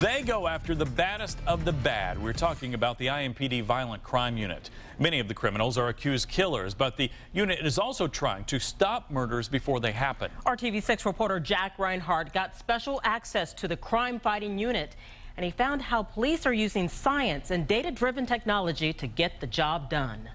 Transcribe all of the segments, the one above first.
They go after the baddest of the bad. We're talking about the IMPD Violent Crime Unit. Many of the criminals are accused killers, but the unit is also trying to stop murders before they happen. RTV6 reporter Jack Reinhardt got special access to the crime-fighting unit, and he found how police are using science and data-driven technology to get the job done.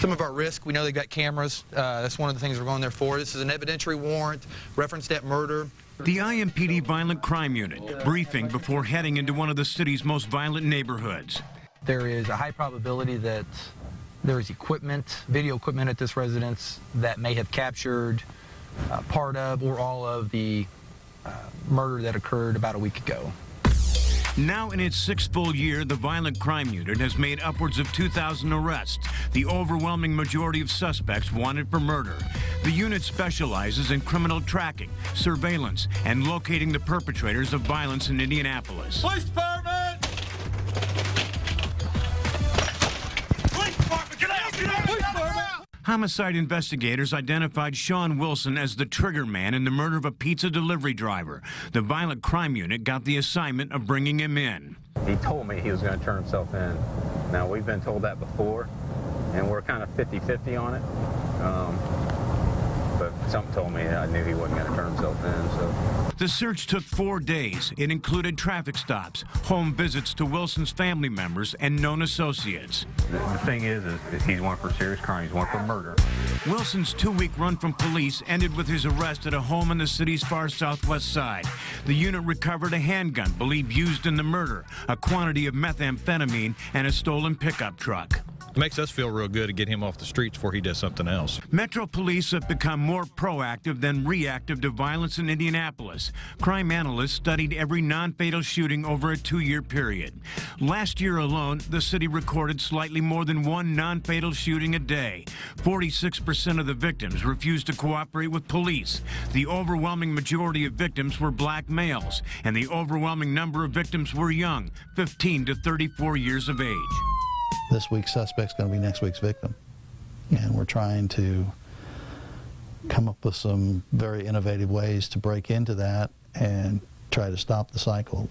Some of our risk, we know they've got cameras. That's one of the things we're going there for. This is an evidentiary warrant, referenced at murder. The IMPD Violent Crime Unit, briefing before heading into one of the city's most violent neighborhoods. There is a high probability that there is equipment, video equipment at this residence that may have captured part of or all of the murder that occurred about a week ago. Now in its sixth full year, the Violent Crime Unit has made upwards of 2,000 arrests, the overwhelming majority of suspects wanted for murder. The unit specializes in criminal tracking, surveillance, and locating the perpetrators of violence in Indianapolis. Police department! Police department, get out! Get out! Police department! Homicide investigators identified Sean Wilson as the trigger man in the murder of a pizza delivery driver. The Violent Crime Unit got the assignment of bringing him in. He told me he was going to turn himself in. Now, we've been told that before, and we're kind of 50-50 on it. Something told me I knew he wasn't going to turn himself in, so. The search took 4 days. It included traffic stops, home visits to Wilson's family members and known associates. The thing is he's one for serious crime, he's one for murder. Wilson's two-week run from police ended with his arrest at a home on the city's far southwest side. The unit recovered a handgun believed used in the murder, a quantity of methamphetamine, and a stolen pickup truck. It makes us feel real good to get him off the streets before he does something else. Metro police have become more proactive than reactive to violence in Indianapolis. Crime analysts studied every non-fatal shooting over a 2-year period. Last year alone, the city recorded slightly more than one non-fatal shooting a day. 46% of the victims refused to cooperate with police. The overwhelming majority of victims were black males, and the overwhelming number of victims were young, 15 to 34 years of age. This week's suspect's going to be next week's victim, and we're trying to come up with some very innovative ways to break into that and try to stop the cycle.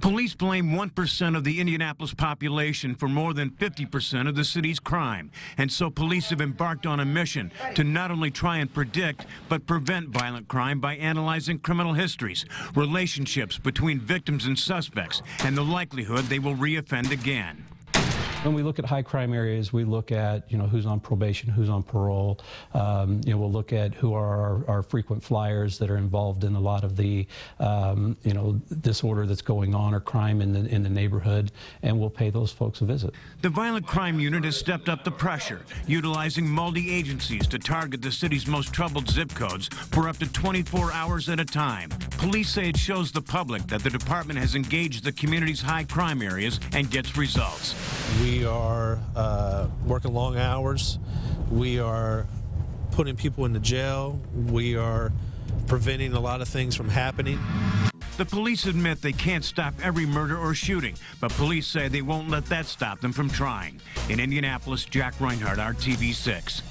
Police blame 1% of the Indianapolis population for more than 50% of the city's crime, and so police have embarked on a mission to not only try and predict but prevent violent crime by analyzing criminal histories, relationships between victims and suspects, and the likelihood they will reoffend again. When we look at high crime areas, we look at, who's on probation, who's on parole. We'll look at who are our frequent flyers that are involved in a lot of the, disorder that's going on or crime in the neighborhood, and we'll pay those folks a visit. The Violent Crime Unit has stepped up the pressure, utilizing multi-agencies to target the city's most troubled zip codes for up to 24 hours at a time. Police say it shows the public that the department has engaged the community's high crime areas and gets results. We are working long hours. We are putting people into jail. We are preventing a lot of things from happening. The police admit they can't stop every murder or shooting, but police say they won't let that stop them from trying. In Indianapolis, Jack Reinhardt, RTV6.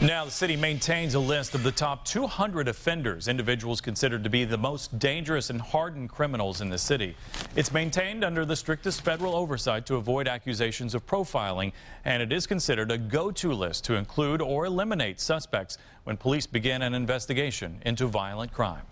Now, the city maintains a list of the top 200 offenders, individuals considered to be the most dangerous and hardened criminals in the city. It's maintained under the strictest federal oversight to avoid accusations of profiling, and it is considered a go-to list to include or eliminate suspects when police begin an investigation into violent crime.